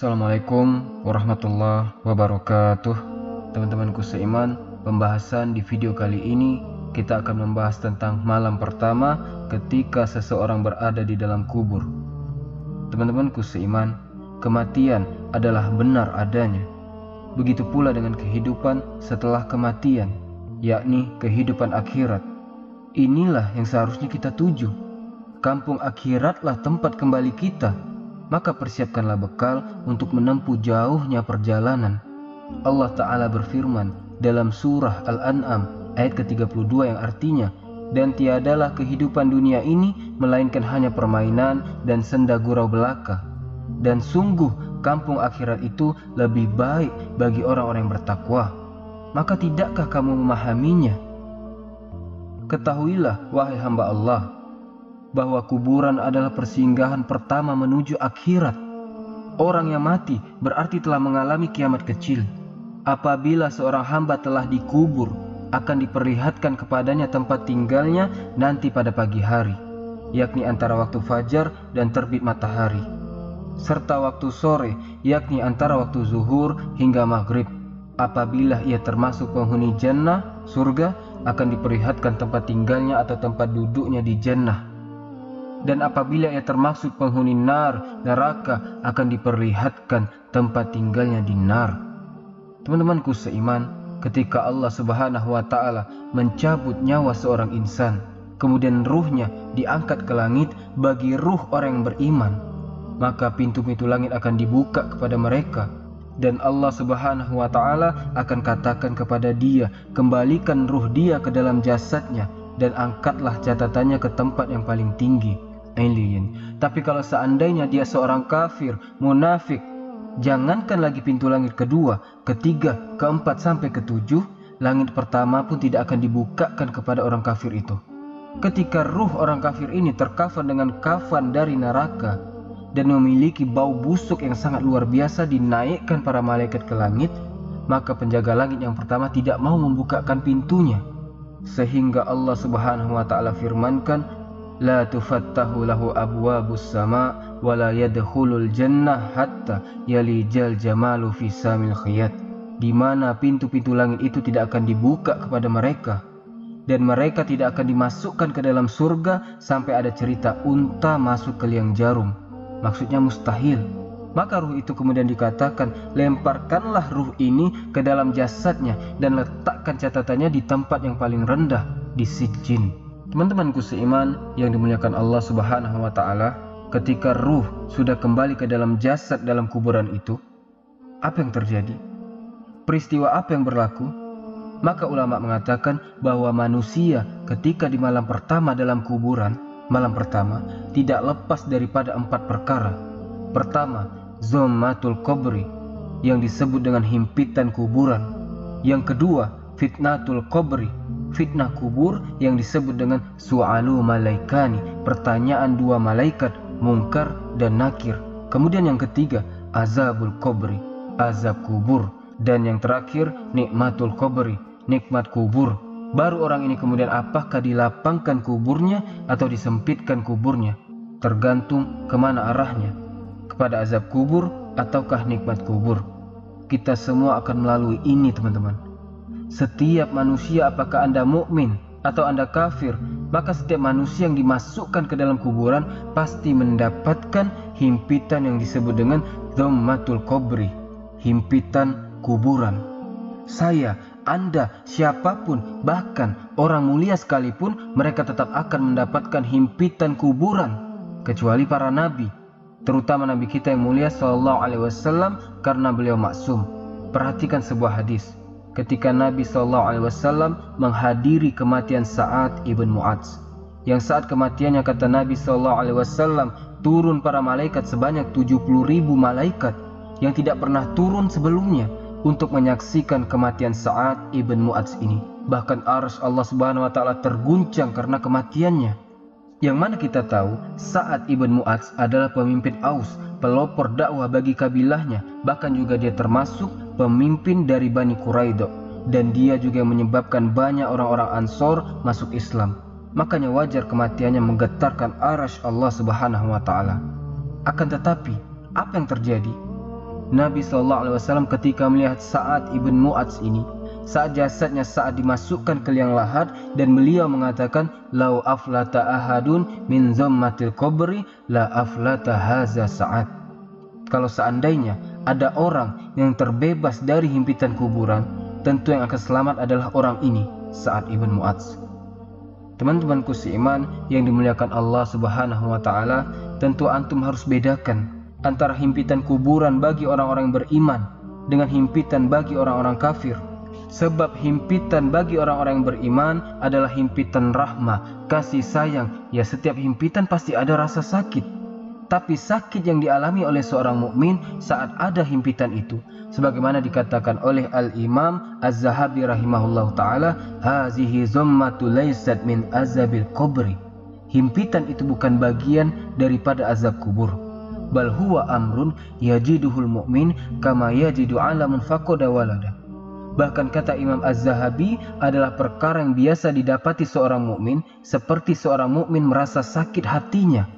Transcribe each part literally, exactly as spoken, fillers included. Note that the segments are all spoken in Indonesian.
Assalamualaikum warahmatullahi wabarakatuh. Teman-temanku seiman, pembahasan di video kali ini kita akan membahas tentang malam pertama ketika seseorang berada di dalam kubur. Teman-temanku seiman, kematian adalah benar adanya. Begitu pula dengan kehidupan setelah kematian, yakni kehidupan akhirat. Inilah yang seharusnya kita tuju. Kampung akhiratlah tempat kembali kita. Maka persiapkanlah bekal untuk menempuh jauhnya perjalanan. Allah Ta'ala berfirman dalam surah Al-An'am ayat ke tiga puluh dua yang artinya, "Dan tiadalah kehidupan dunia ini melainkan hanya permainan dan senda gurau belaka. Dan sungguh kampung akhirat itu lebih baik bagi orang-orang yang bertakwa. Maka tidakkah kamu memahaminya? Ketahuilah, wahai hamba Allah, bahwa kuburan adalah persinggahan pertama menuju akhirat. Orang yang mati berarti telah mengalami kiamat kecil. Apabila seorang hamba telah dikubur, akan diperlihatkan kepadanya tempat tinggalnya nanti pada pagi hari, yakni antara waktu fajar dan terbit matahari, serta waktu sore, yakni antara waktu zuhur hingga maghrib. Apabila ia termasuk penghuni jannah, surga, akan diperlihatkan tempat tinggalnya atau tempat duduknya di jannah. Dan apabila ia termasuk penghuni nar, neraka, akan diperlihatkan tempat tinggalnya di nar." Teman-temanku seiman, ketika Allah Subhanahu wa Ta'ala mencabut nyawa seorang insan, kemudian ruhnya diangkat ke langit bagi ruh orang yang beriman, maka pintu-pintu langit akan dibuka kepada mereka. Dan Allah Subhanahu wa Ta'ala akan katakan kepada dia, "Kembalikan ruh dia ke dalam jasadnya dan angkatlah catatannya ke tempat yang paling tinggi." Alien. Tapi kalau seandainya dia seorang kafir, munafik, jangankan lagi pintu langit kedua, ketiga, keempat sampai ketujuh, langit pertama pun tidak akan dibukakan kepada orang kafir itu. Ketika ruh orang kafir ini terkafan dengan kafan dari neraka dan memiliki bau busuk yang sangat luar biasa, dinaikkan para malaikat ke langit, maka penjaga langit yang pertama tidak mau membukakan pintunya, sehingga Allah Subhanahu wa Ta'ala firmankan, "La tufattahu lahu abwabus sama wa la yadkhulul jannah hatta yalijal jamalu fi samil khiyat," di mana pintu-pintu langit itu tidak akan dibuka kepada mereka dan mereka tidak akan dimasukkan ke dalam surga sampai ada cerita unta masuk ke liang jarum. Maksudnya mustahil. Maka ruh itu kemudian dikatakan, "Lemparkanlah ruh ini ke dalam jasadnya dan letakkan catatannya di tempat yang paling rendah, di Sijin." Teman-temanku seiman yang dimuliakan Allah Subhanahu wa Ta'ala, ketika ruh sudah kembali ke dalam jasad dalam kuburan itu, apa yang terjadi? Peristiwa apa yang berlaku? Maka ulama mengatakan bahwa manusia ketika di malam pertama dalam kuburan, malam pertama, tidak lepas daripada empat perkara. Pertama, zommatul kubri, yang disebut dengan himpitan kuburan. Yang kedua, fitnatul kubri, fitnah kubur, yang disebut dengan su'alu malaikani, pertanyaan dua malaikat, Munkar dan Nakir. Kemudian yang ketiga, azabul kubri, azab kubur. Dan yang terakhir, nikmatul kubri, nikmat kubur. Baru orang ini kemudian apakah dilapangkan kuburnya atau disempitkan kuburnya, tergantung kemana arahnya, kepada azab kubur ataukah nikmat kubur. Kita semua akan melalui ini, teman-teman. Setiap manusia, apakah Anda mukmin atau Anda kafir, maka setiap manusia yang dimasukkan ke dalam kuburan pasti mendapatkan himpitan yang disebut dengan dhammatul kubri, himpitan kuburan. Saya, Anda, siapapun, bahkan orang mulia sekalipun, mereka tetap akan mendapatkan himpitan kuburan, kecuali para nabi, terutama nabi kita yang mulia Sallallahu Alaihi Wasallam, karena beliau maksum. Perhatikan sebuah hadis ketika Nabi Sallallahu Alaihi Wasallam menghadiri kematian Sa'd ibn Mu'adh, yang saat kematiannya kata Nabi Sallallahu Alaihi Wasallam, turun para malaikat sebanyak tujuh puluh ribu malaikat yang tidak pernah turun sebelumnya untuk menyaksikan kematian Sa'd ibn Mu'adh ini. Bahkan arsy Allah Subhanahu wa Ta'ala terguncang karena kematiannya. Yang mana kita tahu Sa'd ibn Mu'adh adalah pemimpin Aus, pelopor dakwah bagi kabilahnya. Bahkan juga dia termasuk pemimpin dari Bani Quraidah, dan dia juga menyebabkan banyak orang-orang Ansor masuk Islam. Makanya wajar kematiannya menggetarkan arsy Allah Subhanahu wa Ta'ala. Akan tetapi, apa yang terjadi? Nabi Sallallahu Alaihi Wasallam ketika melihat Sa'd ibn Mu'adh ini, saat jasadnya saat dimasukkan ke liang lahat, dan beliau mengatakan, "Lau aflata ahadun min zammatil qabri la aflata haza Sa'd." Kalau seandainya ada orang yang terbebas dari himpitan kuburan, tentu yang akan selamat adalah orang ini, Sa'd ibn Mu'adh. Teman-temanku seiman yang dimuliakan Allah Subhanahu wa taala, tentu antum harus bedakan antara himpitan kuburan bagi orang-orang beriman dengan himpitan bagi orang-orang kafir. Sebab himpitan bagi orang-orang yang beriman adalah himpitan rahmah, kasih sayang. Ya, setiap himpitan pasti ada rasa sakit. Tapi sakit yang dialami oleh seorang mukmin saat ada himpitan itu, sebagaimana dikatakan oleh Al-Imam Adz-Dzahabi rahimahullahu ta'ala, "Hazihi zammatu laysat min azabil qabri." Himpitan itu bukan bagian daripada azab kubur. Bal huwa amrun yajiduhul mu'min kama yajidu alamun faqada walada. Bahkan kata Imam Az-Zahabi adalah perkara yang biasa didapati seorang mukmin, seperti seorang mukmin merasa sakit hatinya,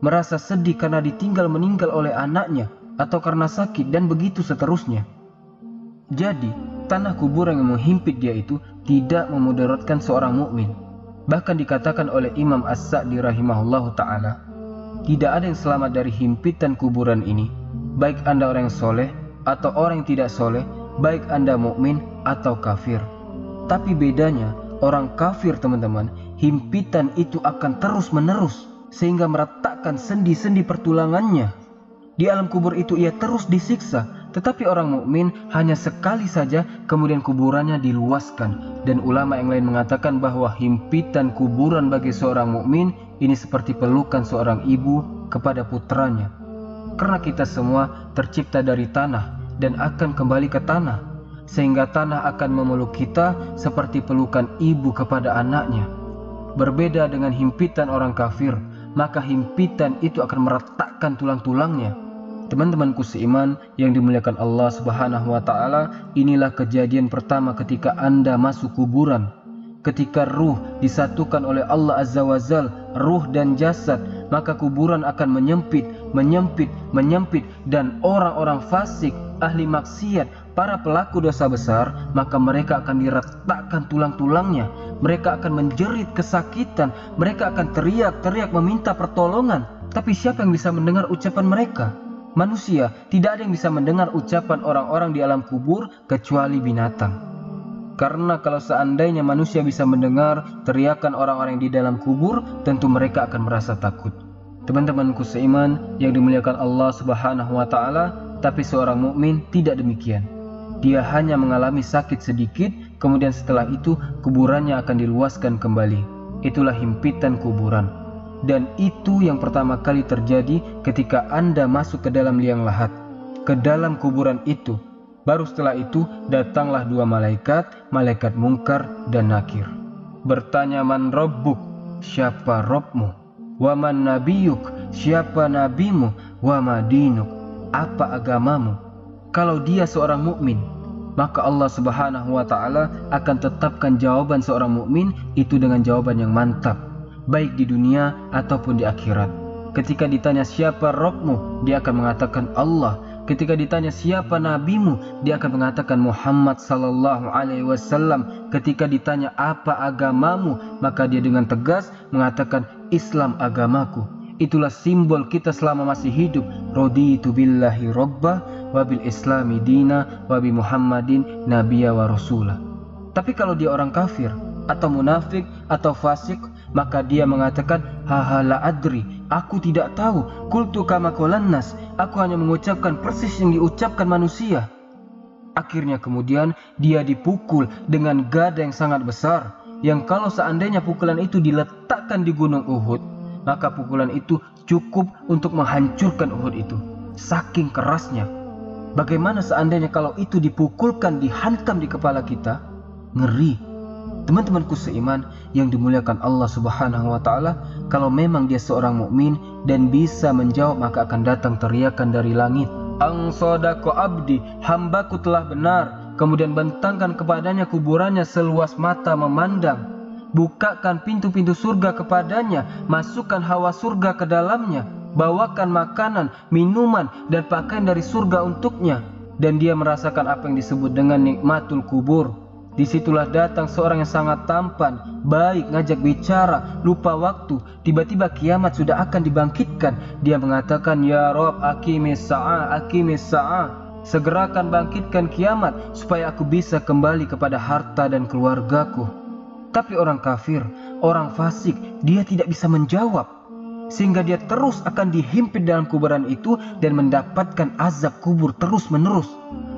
merasa sedih karena ditinggal meninggal oleh anaknya, atau karena sakit, dan begitu seterusnya. Jadi tanah kuburan yang menghimpit dia itu tidak memudaratkan seorang mukmin. Bahkan dikatakan oleh Imam As-Sa'di rahimahullahu ta'ala, tidak ada yang selamat dari himpitan kuburan ini, baik anda orang yang soleh atau orang yang tidak soleh, baik anda mukmin atau kafir. Tapi bedanya, orang kafir teman-teman, himpitan itu akan terus-menerus sehingga meretakkan sendi-sendi pertulangannya. Di alam kubur itu ia terus disiksa, tetapi orang mukmin hanya sekali saja kemudian kuburannya diluaskan. Dan ulama yang lain mengatakan bahwa himpitan kuburan bagi seorang mukmin ini seperti pelukan seorang ibu kepada putranya. Karena kita semua tercipta dari tanah dan akan kembali ke tanah, sehingga tanah akan memeluk kita seperti pelukan ibu kepada anaknya. Berbeda dengan himpitan orang kafir, maka himpitan itu akan meretakkan tulang-tulangnya. Teman-temanku seiman yang dimuliakan Allah Subhanahu wa ta'ala, inilah kejadian pertama ketika anda masuk kuburan. Ketika ruh disatukan oleh Allah Azza wa Jal, ruh dan jasad, maka kuburan akan menyempit, menyempit, menyempit. Dan orang-orang fasik, ahli maksiat, para pelaku dosa besar, maka mereka akan diretakkan tulang-tulangnya. Mereka akan menjerit kesakitan, mereka akan teriak-teriak meminta pertolongan. Tapi siapa yang bisa mendengar ucapan mereka? Manusia, tidak ada yang bisa mendengar ucapan orang-orang di alam kubur kecuali binatang. Karena kalau seandainya manusia bisa mendengar teriakan orang-orang di dalam kubur, tentu mereka akan merasa takut. Teman-temanku seiman yang dimuliakan Allah Subhanahu wa ta'ala, tapi seorang mukmin tidak demikian. Dia hanya mengalami sakit sedikit, kemudian setelah itu kuburannya akan diluaskan kembali. Itulah himpitan kuburan. Dan itu yang pertama kali terjadi ketika anda masuk ke dalam liang lahat, ke dalam kuburan itu. Baru setelah itu datanglah dua malaikat, malaikat Munkar dan Nakir. Bertanya, "Man Rabbuk?" Siapa Rabbmu? "Wa man Nabiyuk?" Siapa nabimu? "Wa ma dinuk?" Apa agamamu? Kalau dia seorang mukmin, maka Allah Subhanahu wa taala akan tetapkan jawaban seorang mukmin itu dengan jawaban yang mantap, baik di dunia ataupun di akhirat. Ketika ditanya siapa Rabbmu, dia akan mengatakan Allah. Ketika ditanya siapa nabimu, dia akan mengatakan Muhammad Sallallahu Alaihi Wasallam. Ketika ditanya apa agamamu, maka dia dengan tegas mengatakan Islam agamaku. Itulah simbol kita selama masih hidup. Raditu billahi rabbah, wabil islami dina, wabi muhammadin nabiyya wa rasulah. Tapi kalau dia orang kafir atau munafik atau fasik, maka dia mengatakan hahala adri, aku tidak tahu. Kultu kama qalannas, aku hanya mengucapkan persis yang diucapkan manusia. Akhirnya kemudian dia dipukul dengan gada yang sangat besar, yang kalau seandainya pukulan itu diletakkan di Gunung Uhud, maka pukulan itu cukup untuk menghancurkan Uhud itu, saking kerasnya. Bagaimana seandainya kalau itu dipukulkan, dihantam di kepala kita? Ngeri. Teman-temanku seiman yang dimuliakan Allah Subhanahu wa ta'ala, kalau memang dia seorang mukmin dan bisa menjawab, maka akan datang teriakan dari langit, "Ang sodako abdi, hambaku telah benar." Kemudian bentangkan kepadanya kuburannya seluas mata memandang, bukakan pintu-pintu surga kepadanya, masukkan hawa surga ke dalamnya. bawakan makanan, minuman, dan pakaian dari surga untuknya. Dan dia merasakan apa yang disebut dengan nikmatul kubur. Disitulah datang seorang yang sangat tampan, baik, ngajak bicara, lupa waktu. Tiba-tiba kiamat sudah akan dibangkitkan. Dia mengatakan, "Ya Rob, akimis sa'a, akimis sa'a. Segerakan bangkitkan kiamat supaya aku bisa kembali kepada harta dan keluargaku." Tapi orang kafir, orang fasik, dia tidak bisa menjawab. Sehingga dia terus akan dihimpit dalam kuburan itu dan mendapatkan azab kubur terus menerus.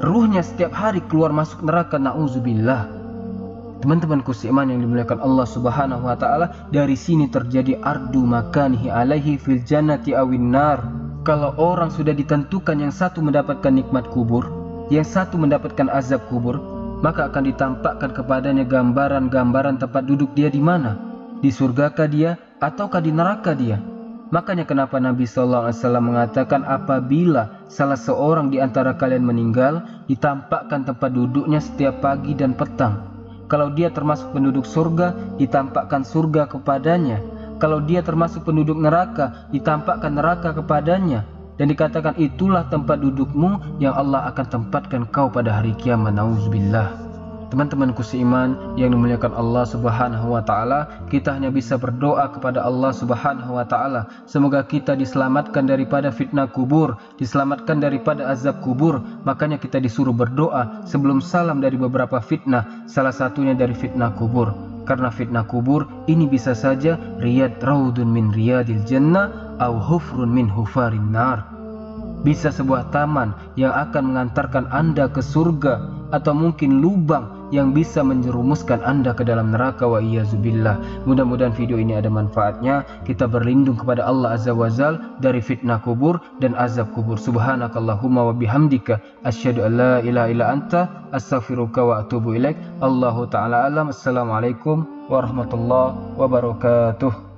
Ruhnya setiap hari keluar masuk neraka, na'udzubillah. Teman-temanku seiman yang dimuliakan Allah Subhanahu wa ta'ala, dari sini terjadi ardu makanihi alaihi fil jannati awin nar. Kalau orang sudah ditentukan yang satu mendapatkan nikmat kubur, yang satu mendapatkan azab kubur, maka akan ditampakkan kepadanya gambaran-gambaran tempat duduk dia di mana. Di surgakah dia ataukah di neraka dia? Makanya kenapa Nabi Sallallahu Alaihi Wasallam mengatakan, apabila salah seorang di antara kalian meninggal, ditampakkan tempat duduknya setiap pagi dan petang. Kalau dia termasuk penduduk surga, ditampakkan surga kepadanya. Kalau dia termasuk penduduk neraka, ditampakkan neraka kepadanya. Dan dikatakan, itulah tempat dudukmu yang Allah akan tempatkan kau pada hari kiamat. Na'udzubillah. Teman-temanku seiman yang dimuliakan Allah Subhanahu wa ta'ala, kita hanya bisa berdoa kepada Allah Subhanahu wa ta'ala. Semoga kita diselamatkan daripada fitnah kubur, diselamatkan daripada azab kubur. Makanya kita disuruh berdoa sebelum salam dari beberapa fitnah, salah satunya dari fitnah kubur. Karena fitnah kubur ini bisa saja riyad raudun min riyadil jannah au hufrun min hufarin nar. Bisa sebuah taman yang akan mengantarkan Anda ke surga, atau mungkin lubang yang bisa menjerumuskan Anda ke dalam neraka, wa iyyazubillah. Mudah-mudahan video ini ada manfaatnya. Kita berlindung kepada Allah Azza wa Jalla dari fitnah kubur dan azab kubur. Subhanakallahumma wa bihamdika asyhadu an la ilaha illa anta astaghfiruka wa atubu ilaik. Allahu ta'ala alam. Assalamualaikum warahmatullahi wabarakatuh.